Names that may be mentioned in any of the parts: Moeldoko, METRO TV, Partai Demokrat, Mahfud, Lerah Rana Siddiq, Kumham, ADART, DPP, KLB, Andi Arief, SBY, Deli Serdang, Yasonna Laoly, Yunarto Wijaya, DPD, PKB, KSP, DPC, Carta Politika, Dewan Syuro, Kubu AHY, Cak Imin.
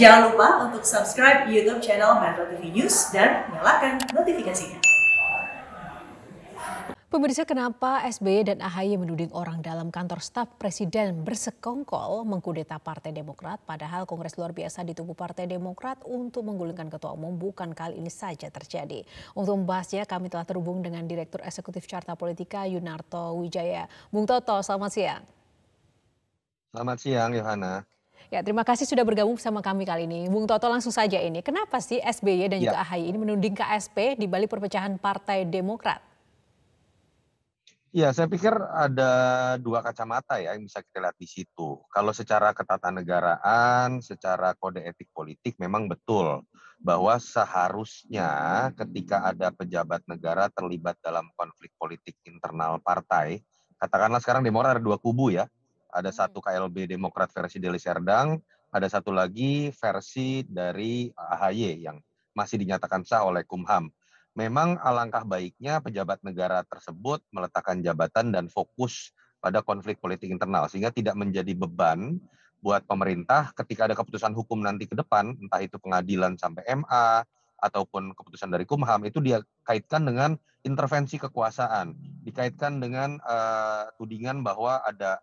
Jangan lupa untuk subscribe YouTube channel METRO TV News dan nyalakan notifikasinya. Pemirsa, kenapa SBY dan AHY menuding orang dalam kantor staf Presiden bersekongkol mengkudeta Partai Demokrat, padahal Kongres Luar Biasa di tubuh Partai Demokrat untuk menggulingkan Ketua Umum bukan kali ini saja terjadi. Untuk membahasnya, kami telah terhubung dengan Direktur Eksekutif Carta Politika Yunarto Wijaya. Bung Toto, selamat siang. Selamat siang, Yohana. Ya, terima kasih sudah bergabung bersama kami kali ini. Bung Toto, langsung saja ini, kenapa sih SBY dan juga AHY ini menuding KSP di balik perpecahan Partai Demokrat? Ya, saya pikir ada dua kacamata ya yang bisa kita lihat di situ. Kalau secara ketatanegaraan, secara kode etik politik memang betul bahwa seharusnya ketika ada pejabat negara terlibat dalam konflik politik internal partai, katakanlah sekarang Demokrat ada dua kubu ya, ada satu KLB Demokrat versi Deli Serdang, ada satu lagi versi dari AHY yang masih dinyatakan sah oleh Kumham. Memang alangkah baiknya pejabat negara tersebut meletakkan jabatan dan fokus pada konflik politik internal sehingga tidak menjadi beban buat pemerintah ketika ada keputusan hukum nanti ke depan, entah itu pengadilan sampai MA ataupun keputusan dari Kumham, itu dia kaitkan dengan intervensi kekuasaan, dikaitkan dengan tudingan bahwa ada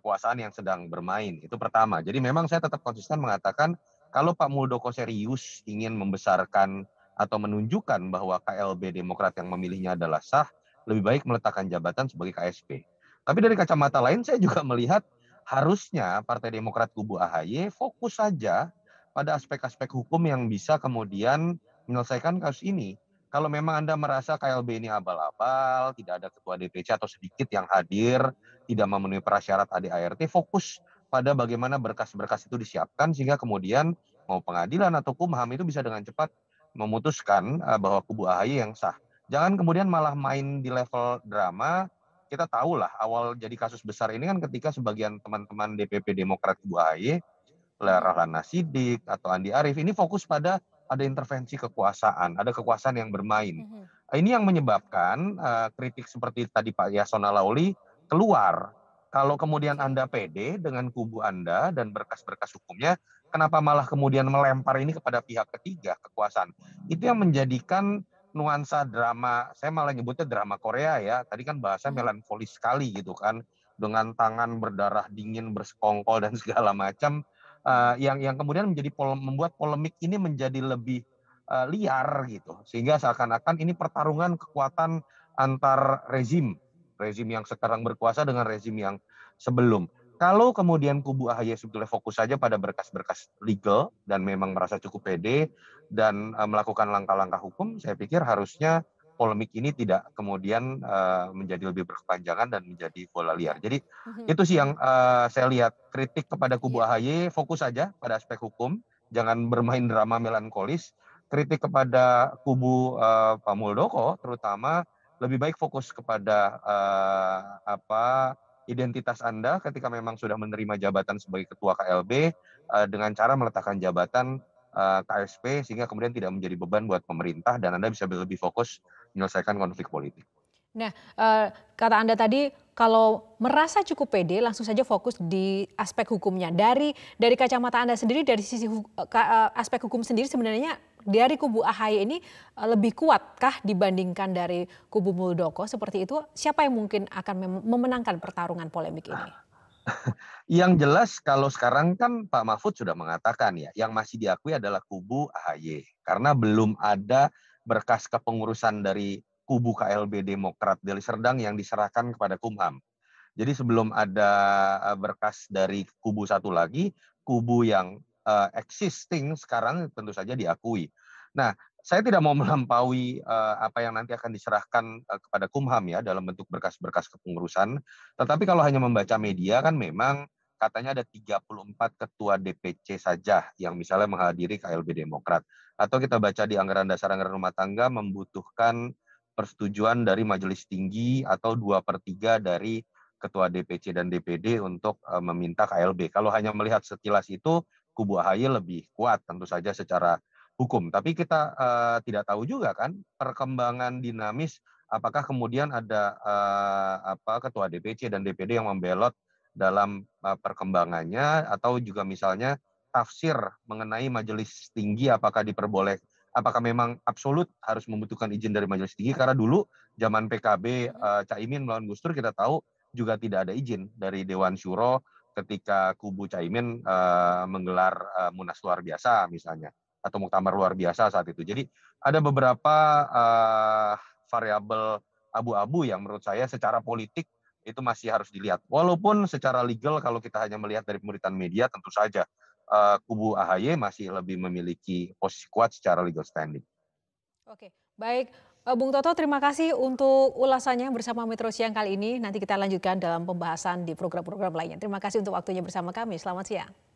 kekuasaan yang sedang bermain. Itu pertama. Jadi memang saya tetap konsisten mengatakan kalau Pak Moeldoko serius ingin membesarkan atau menunjukkan bahwa KLB Demokrat yang memilihnya adalah sah, lebih baik meletakkan jabatan sebagai KSP. Tapi dari kacamata lain saya juga melihat harusnya Partai Demokrat kubu AHY fokus saja pada aspek-aspek hukum yang bisa kemudian menyelesaikan kasus ini. Kalau memang Anda merasa KLB ini abal-abal, tidak ada ketua DPC atau sedikit yang hadir, tidak memenuhi prasyarat ADART, fokus pada bagaimana berkas-berkas itu disiapkan sehingga kemudian mau pengadilan atau Kumham itu bisa dengan cepat memutuskan bahwa kubu AHY yang sah. Jangan kemudian malah main di level drama. Kita tahulah awal jadi kasus besar ini kan ketika sebagian teman-teman DPP Demokrat kubu AHY, Lerah Rana Siddiq atau Andi Arief, ini fokus pada ada intervensi kekuasaan, ada kekuasaan yang bermain. Ini yang menyebabkan kritik seperti tadi Pak Yasonna Laoly keluar. Kalau kemudian Anda pede dengan kubu Anda dan berkas-berkas hukumnya, kenapa malah kemudian melempar ini kepada pihak ketiga, kekuasaan? Itu yang menjadikan nuansa drama, saya malah nyebutnya drama Korea ya, tadi kan bahasa melankoli sekali gitu kan, dengan tangan berdarah dingin, bersekongkol dan segala macam, yang kemudian menjadi membuat polemik ini menjadi lebih liar gitu, sehingga seakan-akan ini pertarungan kekuatan antar rezim yang sekarang berkuasa dengan rezim yang sebelum. Kalau kemudian kubu AHY sebetulnya fokus saja pada berkas-berkas legal dan memang merasa cukup pede dan melakukan langkah-langkah hukum, saya pikir harusnya polemik ini tidak kemudian menjadi lebih berkepanjangan dan menjadi bola liar. Jadi itu sih yang saya lihat, kritik kepada kubu AHY fokus saja pada aspek hukum, jangan bermain drama melankolis. Kritik kepada kubu Pak Moeldoko terutama lebih baik fokus kepada identitas Anda ketika memang sudah menerima jabatan sebagai ketua KLB dengan cara meletakkan jabatan KSP sehingga kemudian tidak menjadi beban buat pemerintah dan Anda bisa lebih fokus menyelesaikan konflik politik. Nah, kata Anda tadi kalau merasa cukup pede langsung saja fokus di aspek hukumnya. Dari kacamata Anda sendiri, dari sisi aspek hukum sendiri sebenarnya dari kubu AHY ini lebih kuatkah dibandingkan dari kubu Moeldoko seperti itu? Siapa yang mungkin akan memenangkan pertarungan polemik ini? Yang jelas kalau sekarang kan Pak Mahfud sudah mengatakan ya, yang masih diakui adalah kubu AHY karena belum ada berkas kepengurusan dari kubu KLB Demokrat Deli Serdang yang diserahkan kepada Kumham. Jadi sebelum ada berkas dari kubu satu lagi, kubu yang existing sekarang tentu saja diakui. Nah, saya tidak mau melampaui apa yang nanti akan diserahkan kepada Kumham ya dalam bentuk berkas-berkas kepengurusan. Tetapi kalau hanya membaca media kan memang katanya ada 34 ketua DPC saja yang misalnya menghadiri KLB Demokrat. Atau kita baca di anggaran dasar anggaran rumah tangga membutuhkan persetujuan dari Majelis Tinggi atau 2/3 dari Ketua DPC dan DPD untuk meminta KLB. Kalau hanya melihat sekilas itu, kubu AHY lebih kuat tentu saja secara hukum. Tapi kita tidak tahu juga kan perkembangan dinamis apakah kemudian ada Ketua DPC dan DPD yang membelot dalam perkembangannya atau juga misalnya tafsir mengenai majelis tinggi apakah diperboleh, apakah memang absolut harus membutuhkan izin dari majelis tinggi, karena dulu zaman PKB Cak Imin melawan Gus Dur kita tahu juga tidak ada izin dari Dewan Syuro ketika kubu Cak Imin menggelar munas luar biasa misalnya atau muktamar luar biasa saat itu. Jadi ada beberapa variabel abu-abu yang menurut saya secara politik itu masih harus dilihat. Walaupun secara legal kalau kita hanya melihat dari pemberitaan media tentu saja kubu AHY masih lebih memiliki posisi kuat secara legal standing. Oke, baik. Bung Toto, terima kasih untuk ulasannya bersama Metro Siang kali ini. Nanti kita lanjutkan dalam pembahasan di program-program lainnya. Terima kasih untuk waktunya bersama kami. Selamat siang.